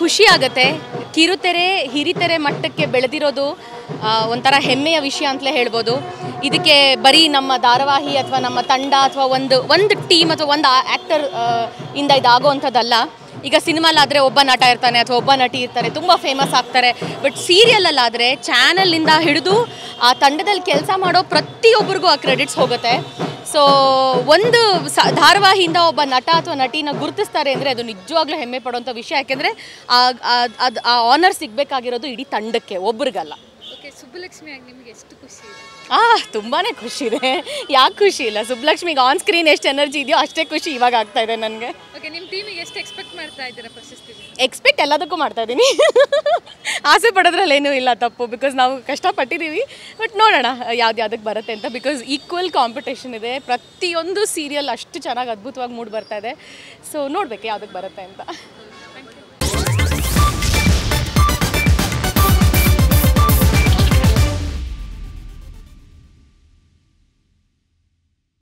खुशी आगते ಕಿರುತೆರೆ ಹಿರಿತೆರೆ ಮಟ್ಟಕ್ಕೆ ಬೆಳೆದಿರೋದು ಒಂತರ ಹೆಮ್ಮೆಯ ವಿಷಯ ಅಂತಲೇ ಹೇಳಬಹುದು ಇದಕ್ಕೆ ಬರಿ ನಮ್ಮ ಧಾರಾವಾಹಿ ಅಥವಾ ನಮ್ಮ ತಂಡ ಅಥವಾ ಒಂದು ಟೀಮ್ ಅಥವಾ ಒಂದು ಆಕ್ಟರ್ ಇಂದ ಇದಾಗೋಂತದಲ್ಲ ಈಗ ಸಿನಿಮಾದಲ್ಲಿ ಆದ್ರೆ ಒಬ್ಬ ನಟ ಇರ್ತಾನೆ ಅಥವಾ ಒಬ್ಬ ನಟಿ ಇರ್ತಾರೆ ತುಂಬಾ ಫೇಮಸ್ ಆಗ್ತಾರೆ ಬಟ್ ಸೀರಿಯಲ್ ಅಲ್ಲಿ ಆದ್ರೆ ಚಾನೆಲ್ ಇಂದ ಹಿಡಿದು ಆ ತಂಡದಲ್ಲಿ ಕೆಲಸ ಮಾಡೋ ಪ್ರತಿಯೊಬ್ಬರಿಗೂ ಆ ಕ್ರೆಡಿಟ್ಸ್ ಹೋಗುತ್ತೆ ಸೋ ಒಂದು ಧಾರಾವಾಹಿಯಿಂದ ಒಬ್ಬ ನಟ ಅಥವಾ ನಟಿನ ಗುರುತಿಸ್ತಾರೆ ಅಂದ್ರೆ ಅದು ನಿಜವಾಗ್ಲೂ ಹೆಮ್ಮೆ ಪಡುವಂತ ವಿಷಯ ಯಾಕೆಂದ್ರೆ ಆ ಆನರ್ ಸಿಗಬೇಕಾಗಿರೋದು ಇಡಿ ತಂಡಕ್ಕೆ ಒಬ್ಬರಿಗಲ್ಲ ಓಕೆ ಸುಬ್ಬಲಕ್ಷ್ಮಿ ಆಗಿ ನಿಮಗೆ ಎಷ್ಟು ಖುಷಿ ಇದೆ ತುಂಬಾನೇ ಖುಷಿ ಇದೆ ಯಾಕೆ ಖುಷಿ ಇಲ್ಲ ಸುಬ್ಬಲಕ್ಷ್ಮಿಗೆ ಆನ್ ಸ್ಕ್ರೀನ್ ಎಷ್ಟು ಎನರ್ಜಿ ಇದೆಯೋ ಅಷ್ಟೇ ಖುಷಿ ಇವಾಗ ಆಗ್ತಾ ಇದೆ ನನಗೆ ಓಕೆ ನಿಮ್ಮ ಟೀಮಿಗೆ ಎಷ್ಟು ಎಕ್ಸ್ಪೆಕ್ಟ್ ಮಾಡ್ತಾ ಇದ್ದೀರಾ ಪ್ರಶಸ್ತಿ ಎಕ್ಸ್ಪೆಕ್ಟ್ ಎಲ್ಲದಕ್ಕೂ ಮಾಡ್ತಾ ಇದ್ದೀನಿ ಆಸೆ ಪಡೋದ್ರಲ್ಲಿ ಏನೂ ಇಲ್ಲ ತಪ್ಪು ಬಿಕಾಸ್ ನಾವು ಕಷ್ಟಪಟ್ಟಿದ್ದೀವಿ ಬಟ್ ನೋಡೋಣ ಯಾವ್ದು ಯಾವುದಕ್ಕೆ ಬರುತ್ತೆ ಅಂತ ಬಿಕಾಸ್ ಈಕ್ವಲ್ ಕಾಂಪಿಟೇಷನ್ ಇದೆ ಪ್ರತಿಯೊಂದು ಸೀರಿಯಲ್ ಅಷ್ಟು ಚೆನ್ನಾಗಿ ಅದ್ಭುತವಾಗಿ ಮೂಡ್ ಬರ್ತಾ ಇದೆ ಸೊ ನೋಡ್ಬೇಕು ಯಾವುದಕ್ಕೆ ಬರುತ್ತೆ ಅಂತ